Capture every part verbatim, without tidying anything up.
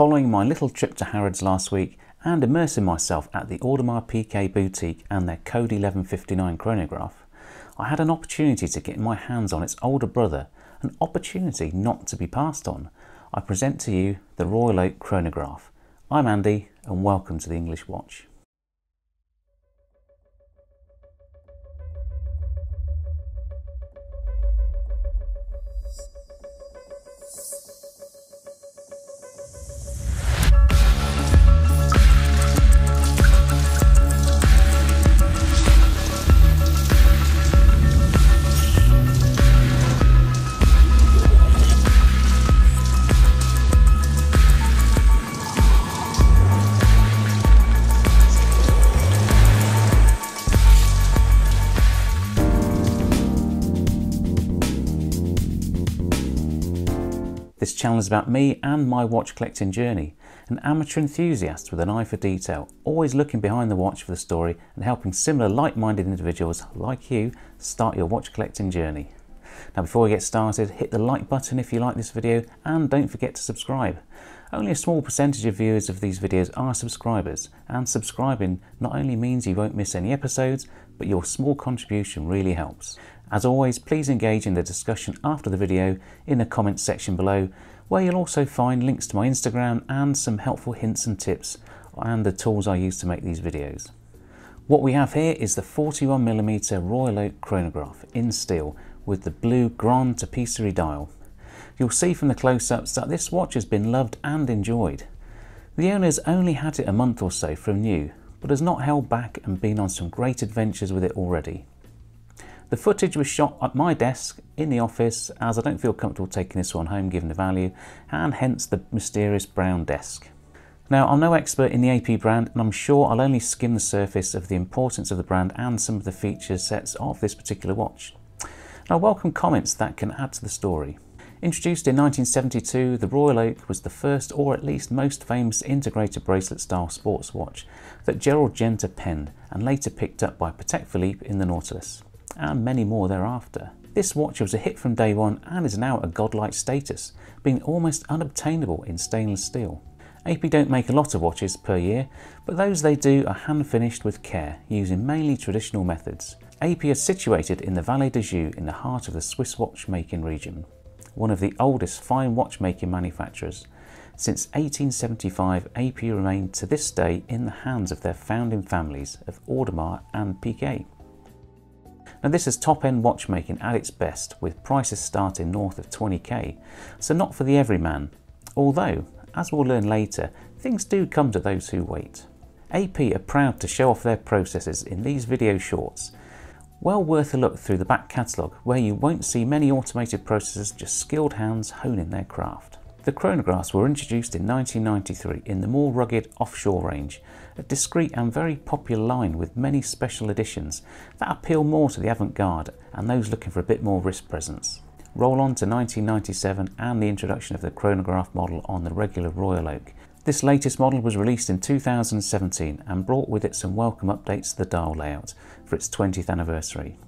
following my little trip to Harrods last week and immersing myself at the Audemars Piguet boutique and their Code eleven fifty-nine chronograph, I had an opportunity to get my hands on its older brother, an opportunity not to be passed on. I present to you the Royal Oak Chronograph. I'm Andy and welcome to the English Watch. This channel is about me and my watch collecting journey, an amateur enthusiast with an eye for detail, always looking behind the watch for the story and helping similar like-minded individuals like you start your watch collecting journey. Now before we get started, hit the like button if you like this video and don't forget to subscribe. Only a small percentage of viewers of these videos are subscribers, and subscribing not only means you won't miss any episodes, but your small contribution really helps. As always, please engage in the discussion after the video in the comments section below, where you'll also find links to my Instagram and some helpful hints and tips and the tools I use to make these videos. What we have here is the forty-one millimeter Royal Oak chronograph in steel with the blue Grand Tapisserie dial. You'll see from the close-ups that this watch has been loved and enjoyed. The owner's only had it a month or so from new, but has not held back and been on some great adventures with it already. The footage was shot at my desk in the office, as I don't feel comfortable taking this one home given the value, and hence the mysterious brown desk. Now, I'm no expert in the A P brand, and I'm sure I'll only skim the surface of the importance of the brand and some of the feature sets of this particular watch. Now, welcome comments that can add to the story. Introduced in nineteen seventy-two, the Royal Oak was the first, or at least most famous, integrated bracelet-style sports watch that Gerald Genta penned and later picked up by Patek Philippe in the Nautilus, and many more thereafter. This watch was a hit from day one and is now a godlike status, being almost unobtainable in stainless steel. A P don't make a lot of watches per year, but those they do are hand-finished with care, using mainly traditional methods. A P is situated in the Vallée de Joux in the heart of the Swiss watchmaking region, one of the oldest fine watchmaking manufacturers. Since eighteen seventy-five, A P remained to this day in the hands of their founding families of Audemars and Piguet. Now this is top-end watchmaking at its best, with prices starting north of twenty K, so not for the everyman, although, as we'll learn later, things do come to those who wait. A P are proud to show off their processes in these video shorts. Well worth a look through the back catalogue, where you won't see many automated processes, just skilled hands honing their craft. The chronographs were introduced in nineteen ninety-three in the more rugged Offshore range, a discreet and very popular line with many special editions that appeal more to the avant-garde and those looking for a bit more wrist presence. Roll on to nineteen ninety-seven and the introduction of the chronograph model on the regular Royal Oak. This latest model was released in two thousand seventeen and brought with it some welcome updates to the dial layout for its twentieth anniversary.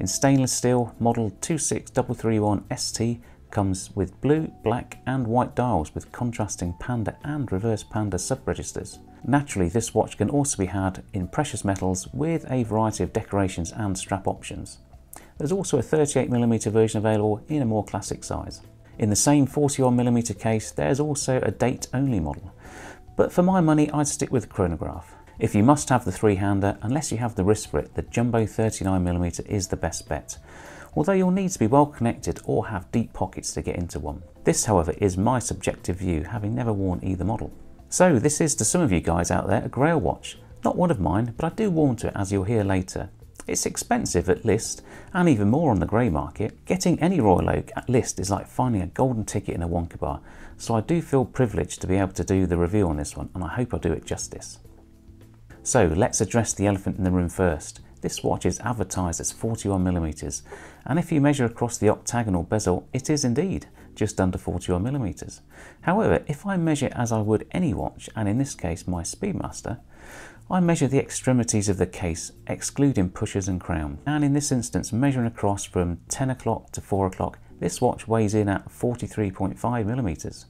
In stainless steel, model two six three three one S T comes with blue, black and white dials with contrasting Panda and reverse Panda subregisters. Naturally, this watch can also be had in precious metals with a variety of decorations and strap options. There's also a thirty-eight millimeter version available in a more classic size. In the same forty-one millimeter case, there's also a date-only model, but for my money I'd stick with the chronograph. If you must have the three-hander, unless you have the wrist for it, the Jumbo thirty-nine millimeter is the best bet, although you'll need to be well connected or have deep pockets to get into one. This, however, is my subjective view, having never worn either model. So this is, to some of you guys out there, a grail watch. Not one of mine, but I do warm to it, as you'll hear later. It's expensive at list, and even more on the grey market. Getting any Royal Oak at list is like finding a golden ticket in a Wonka bar, so I do feel privileged to be able to do the review on this one, and I hope I do it justice. So let's address the elephant in the room first. This watch is advertised as forty-one millimeters, and if you measure across the octagonal bezel, it is indeed just under forty-one millimeters. However, if I measure as I would any watch, and in this case my Speedmaster, I measure the extremities of the case, excluding pushers and crown, and in this instance, measuring across from ten o'clock to four o'clock, this watch weighs in at forty-three point five millimeters.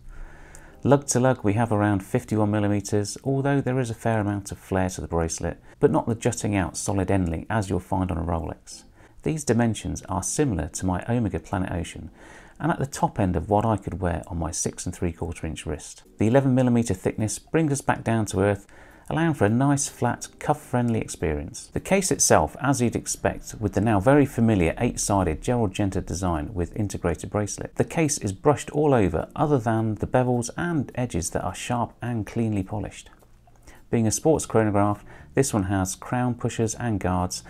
Lug to lug we have around fifty-one millimeters, although there is a fair amount of flare to the bracelet, but not the jutting out solid endlink as you'll find on a Rolex. These dimensions are similar to my Omega Planet Ocean and at the top end of what I could wear on my six and three quarter inch wrist. The eleven millimeter thickness brings us back down to earth, allowing for a nice flat cuff-friendly experience. The case itself, as you'd expect with the now very familiar eight-sided Gerald Genta design with integrated bracelet. The case is brushed all over other than the bevels and edges that are sharp and cleanly polished. Being a sports chronograph, this one has crown pushers and guards,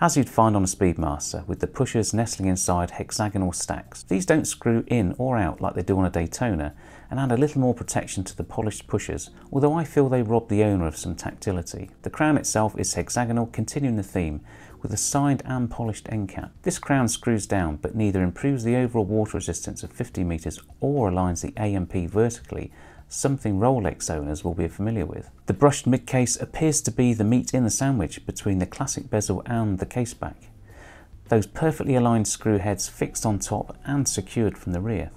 as you'd find on a Speedmaster, with the pushers nestling inside hexagonal stacks. These don't screw in or out like they do on a Daytona, and add a little more protection to the polished pushers, although I feel they rob the owner of some tactility. The crown itself is hexagonal, continuing the theme, with a signed and polished end cap. This crown screws down, but neither improves the overall water resistance of fifty meters or aligns the A M P vertically, something Rolex owners will be familiar with. The brushed mid-case appears to be the meat in the sandwich between the classic bezel and the case back. Those perfectly aligned screw heads fixed on top and secured from the rear.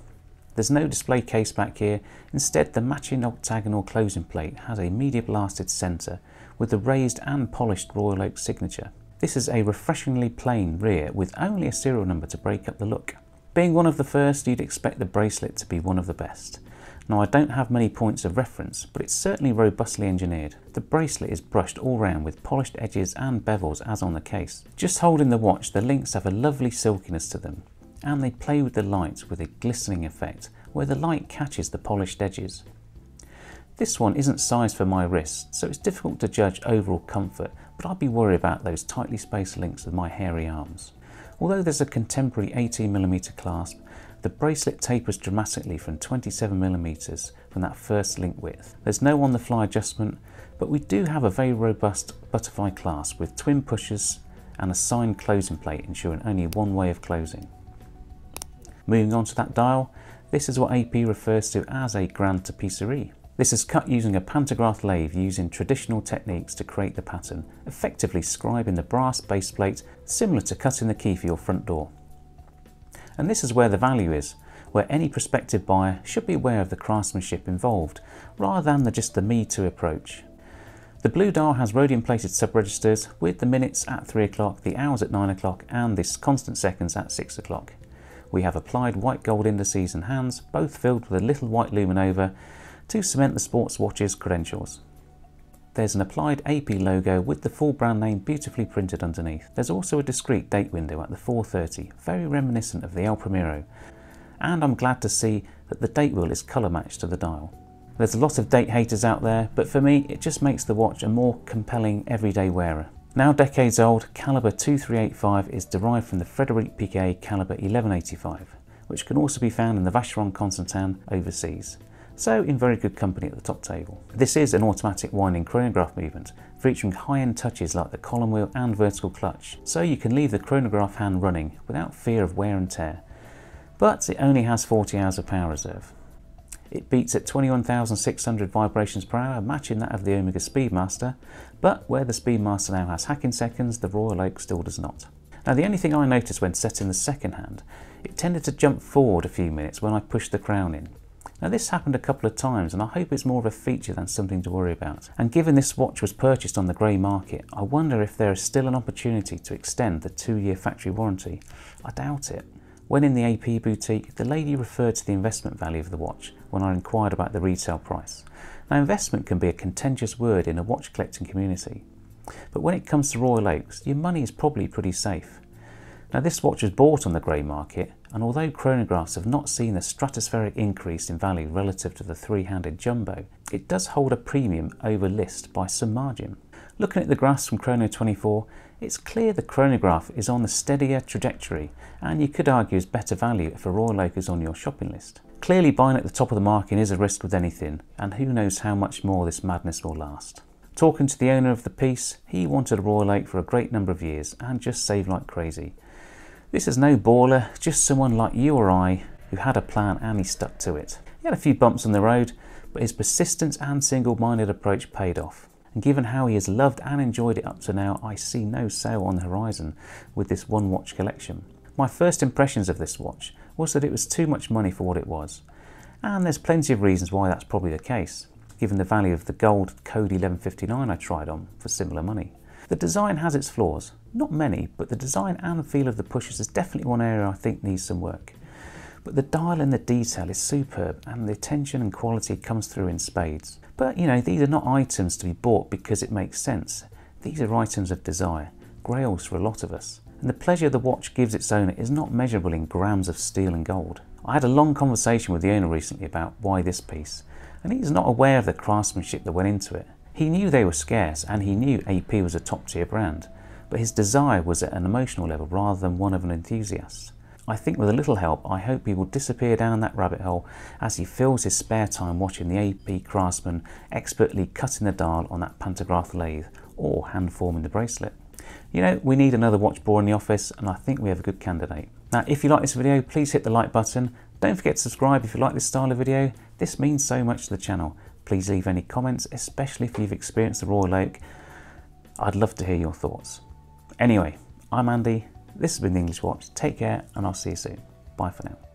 There's no display case back here, instead the matching octagonal closing plate has a media-blasted centre with the raised and polished Royal Oak signature. This is a refreshingly plain rear with only a serial number to break up the look. Being one of the first, you'd expect the bracelet to be one of the best. Now I don't have many points of reference, but it's certainly robustly engineered. The bracelet is brushed all round with polished edges and bevels as on the case. Just holding the watch, the links have a lovely silkiness to them, and they play with the lights with a glistening effect, where the light catches the polished edges. This one isn't sized for my wrist, so it's difficult to judge overall comfort, but I'd be worried about those tightly spaced links with my hairy arms. Although there's a contemporary eighteen millimeter clasp, the bracelet tapers dramatically from twenty-seven millimeters from that first link width. There's no on-the-fly adjustment, but we do have a very robust butterfly clasp with twin pushers and a signed closing plate ensuring only one way of closing. Moving on to that dial, this is what A P refers to as a Grand Tapisserie. This is cut using a pantograph lathe using traditional techniques to create the pattern, effectively scribing the brass baseplate similar to cutting the key for your front door. And this is where the value is, where any prospective buyer should be aware of the craftsmanship involved, rather than the, just the me-too approach. The blue dial has rhodium-plated sub-registers with the minutes at three o'clock, the hours at nine o'clock and the constant seconds at six o'clock. We have applied white gold indices and hands, both filled with a little white luminova to cement the sports watch's credentials. There's an applied A P logo with the full brand name beautifully printed underneath. There's also a discreet date window at the four thirty, very reminiscent of the El Primero, and I'm glad to see that the date wheel is colour matched to the dial. There's a lot of date haters out there, but for me it just makes the watch a more compelling everyday wearer. Now decades old, Calibre twenty-three eighty-five is derived from the Frédéric Piguet Calibre eleven eighty-five, which can also be found in the Vacheron Constantin overseas. So in very good company at the top table. This is an automatic winding chronograph movement, featuring high-end touches like the column wheel and vertical clutch, so you can leave the chronograph hand running without fear of wear and tear. But it only has forty hours of power reserve. It beats at twenty-one thousand six hundred vibrations per hour, matching that of the Omega Speedmaster, but where the Speedmaster now has hacking seconds, the Royal Oak still does not. Now the only thing I noticed when setting the second hand, it tended to jump forward a few minutes when I pushed the crown in. Now this happened a couple of times and I hope it's more of a feature than something to worry about. And given this watch was purchased on the grey market, I wonder if there is still an opportunity to extend the two-year factory warranty. I doubt it. When in the A P boutique, the lady referred to the investment value of the watch when I inquired about the retail price. Now investment can be a contentious word in a watch collecting community, but when it comes to Royal Oaks, your money is probably pretty safe. Now this watch was bought on the grey market, and although chronographs have not seen a stratospheric increase in value relative to the three-handed Jumbo, it does hold a premium over list by some margin. Looking at the graphs from Chrono twenty-four, it's clear the chronograph is on a steadier trajectory, and you could argue is better value if a Royal Oak is on your shopping list. Clearly buying at the top of the market is a risk with anything, and who knows how much more this madness will last. Talking to the owner of the piece, he wanted a Royal Oak for a great number of years and just saved like crazy. This is no baller, just someone like you or I who had a plan and he stuck to it. He had a few bumps on the road, but his persistence and single-minded approach paid off. And given how he has loved and enjoyed it up to now, I see no sale on the horizon with this one watch collection. My first impressions of this watch was that it was too much money for what it was, And there's plenty of reasons why that's probably the case, given the value of the gold Code eleven fifty-nine I tried on for similar money. The design has its flaws, not many, but the design and feel of the pushers is definitely one area I think needs some work. But the dial and the detail is superb, and the attention and quality comes through in spades. But you know, these are not items to be bought because it makes sense. These are items of desire, grails for a lot of us. And the pleasure the watch gives its owner is not measurable in grams of steel and gold. I had a long conversation with the owner recently about why this piece, and he's not aware of the craftsmanship that went into it. He knew they were scarce, and he knew A P was a top-tier brand, but his desire was at an emotional level rather than one of an enthusiast. I think with a little help, I hope he will disappear down that rabbit hole as he fills his spare time watching the A P craftsman expertly cutting the dial on that pantograph lathe or hand-forming the bracelet. You know, we need another watch bore in the office, and I think we have a good candidate. Now, if you like this video, please hit the like button. Don't forget to subscribe if you like this style of video. This means so much to the channel. Please leave any comments, especially if you've experienced the Royal Oak. I'd love to hear your thoughts. Anyway, I'm Andy. This has been The English Watch. Take care, and I'll see you soon. Bye for now.